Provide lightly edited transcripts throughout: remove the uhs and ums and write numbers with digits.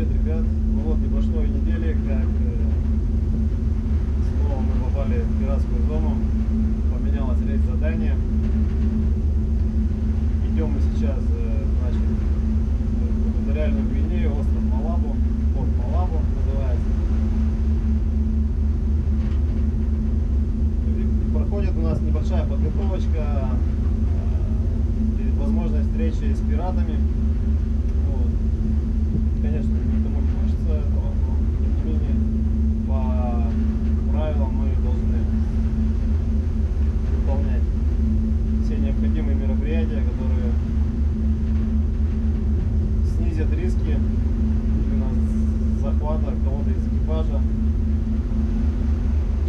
Привет, ребят! Ну вот, не прошло и недели, как снова мы попали в пиратскую зону. Поменялась рейс задания. Идем мы сейчас, значит, в Экваториальную Гвинею, остров Малабу, порт Малабу называется. И проходит у нас небольшая подготовочка перед возможной встречей с пиратами. Конечно, никому не хочется этого, но тем не менее, по правилам мы должны выполнять все необходимые мероприятия, которые снизят риски именно захвата кого-то из экипажа.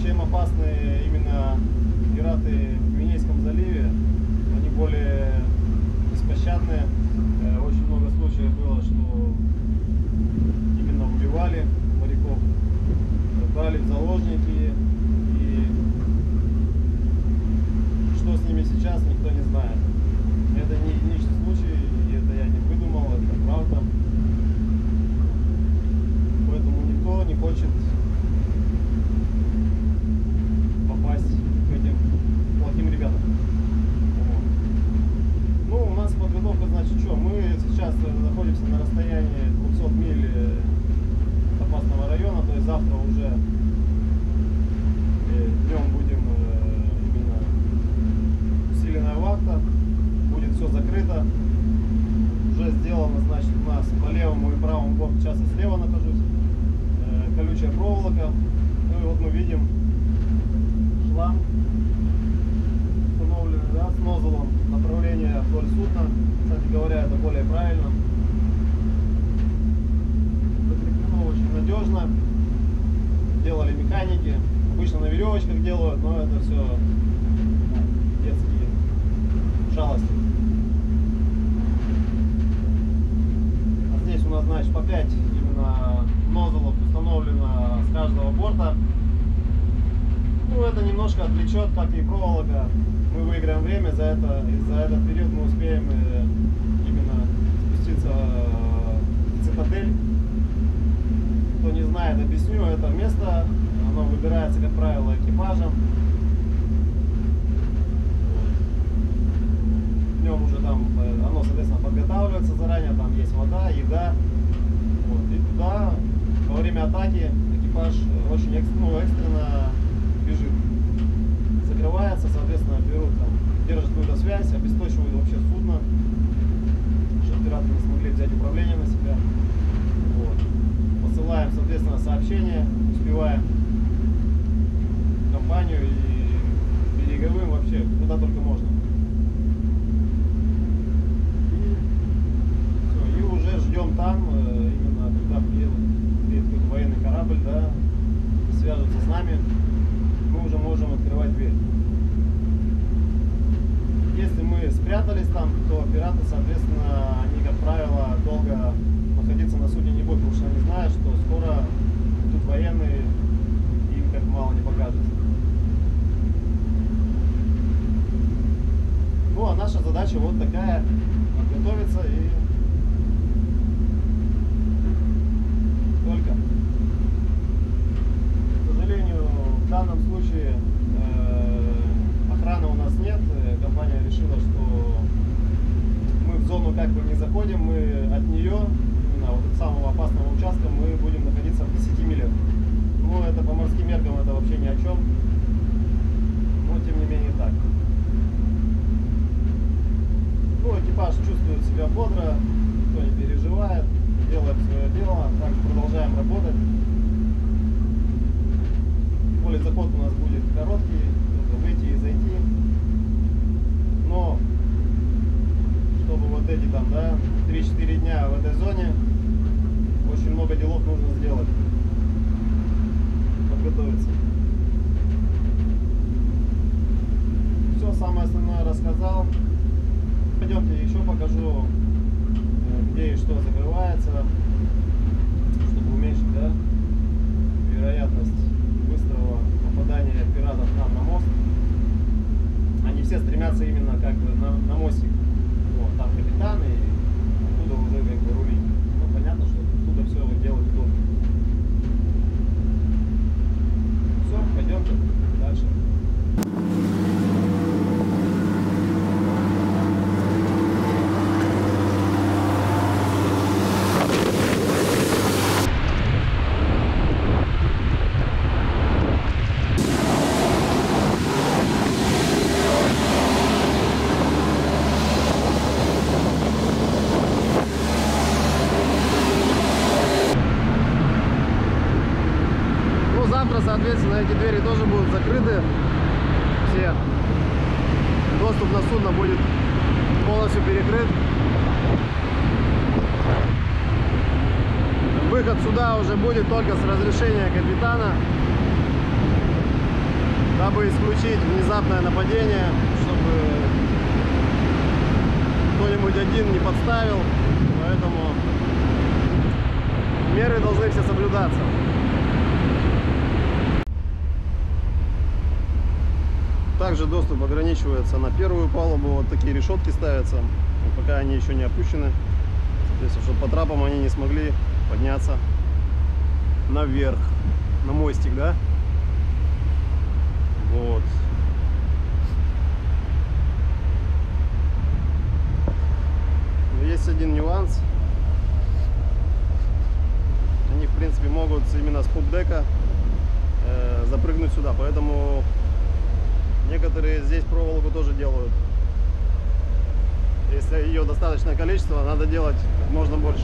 Чем опасны именно пираты в Гвинейском заливе, они более беспощадные. Очень много случаев было, что именно убивали моряков, брали в заложники, и что с ними сейчас, никто не знает. Это не единичный случай, и это я не выдумал, это правда. Поэтому никто не хочет попасть к этим плохим ребятам. Ну, у нас подготовка, значит, что? Мы сейчас находимся на расстоянии 200 миль от опасного района, то есть завтра уже днем будем именно усиленная вахта, будет все закрыто. Уже сделано, значит, у нас по левому и правому боку, сейчас я слева нахожусь, колючая проволока. Ну и вот мы видим шланг, да, с нозелом, направление вдоль судна. Кстати говоря, это более правильно. Закреплено очень надежно. Делали механики. Обычно на веревочках делают, но это все детские шалости. А здесь у нас, значит, по 5 именно нозелов установлено с каждого борта. Ну, это немножко отвлечет, как и проволока. Мы выиграем время, за это, и за этот период мы успеем именно спуститься в цитадель. Кто не знает, объясню, это место, оно выбирается, как правило, экипажем. Днем уже там оно, соответственно, подготавливается заранее, там есть вода, еда. Вот. И туда во время атаки экипаж очень экстренно бежит. Закрывается, соответственно, берут, там, держат какую-то связь, обесточивают вообще судно, чтобы пираты не смогли взять управление на себя. Вот. Посылаем, соответственно, сообщение, успеваем компанию и береговым вообще, куда только можно. И, все, и уже ждем там, именно когда приедет какой-то военный корабль, да, свяжутся с нами. Мы уже можем открывать дверь. Если мы спрятались там, то пираты, соответственно, они, как правило, долго находиться на судне не будут, потому что они знают, что скоро тут военные, им как мало не покажется. Ну, а наша задача вот такая, подготовиться и только. В данном случае охраны у нас нет. Компания решила, что мы в зону как бы не заходим, мы от нее, именно вот от самого опасного участка, мы будем находиться в 10 милях. Ну, это по морским меркам, это вообще ни о чем, но тем не менее так. Ну, экипаж чувствует себя бодро, никто не переживает, делаем свое дело, также продолжаем работать. Заход у нас будет короткий, нужно выйти и зайти, но чтобы вот эти там, да, 3-4 дня в этой зоне, очень много делов нужно сделать, подготовиться. Все самое основное рассказал. Пойдемте еще покажу, где и что закрывается, чтобы уменьшить, да, вероятность быстрого попадания пиратов там на мост. Они все стремятся именно как бы на мостик. Вот, там капитаны, и оттуда уже как бы рулить. Ну, понятно, что оттуда это все вот делать тут. Все, пойдемте дальше. Соответственно, эти двери тоже будут закрыты, все, доступ на судно будет полностью перекрыт. Выход сюда уже будет только с разрешения капитана, дабы исключить внезапное нападение, чтобы кто-нибудь один не подставил, поэтому меры должны все соблюдаться. Также доступ ограничивается на первую палубу. Вот такие решетки ставятся, пока они еще не опущены. Здесь, чтобы по трапам они не смогли подняться наверх, на мостик, да? Вот. Но есть один нюанс. Они, в принципе, могут именно с пуп-дека запрыгнуть сюда, поэтому... Некоторые здесь проволоку тоже делают. Если ее достаточное количество, надо делать как можно больше.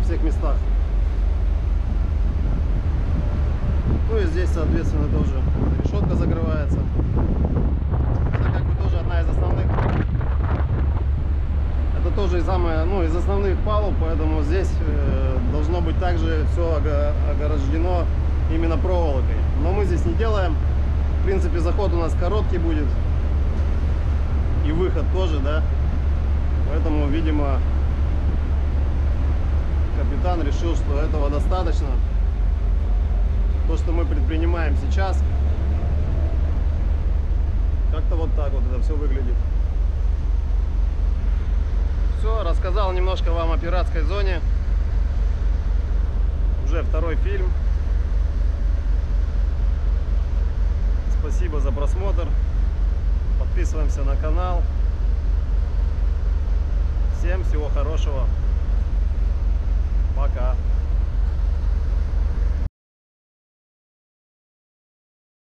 В всех местах. Ну и здесь, соответственно, тоже решетка закрывается. Это как бы тоже одна из основных. Это тоже самая, ну, из основных палуб, поэтому здесь должно быть также все ограждено именно проволокой. Но мы здесь не делаем. В принципе, заход у нас короткий будет. И выход тоже, да. Поэтому, видимо, капитан решил, что этого достаточно. То, что мы предпринимаем сейчас, как-то вот так вот это все выглядит. Все, рассказал немножко вам о пиратской зоне. Уже второй фильм. Спасибо за просмотр. Подписываемся на канал. Всем всего хорошего. Пока.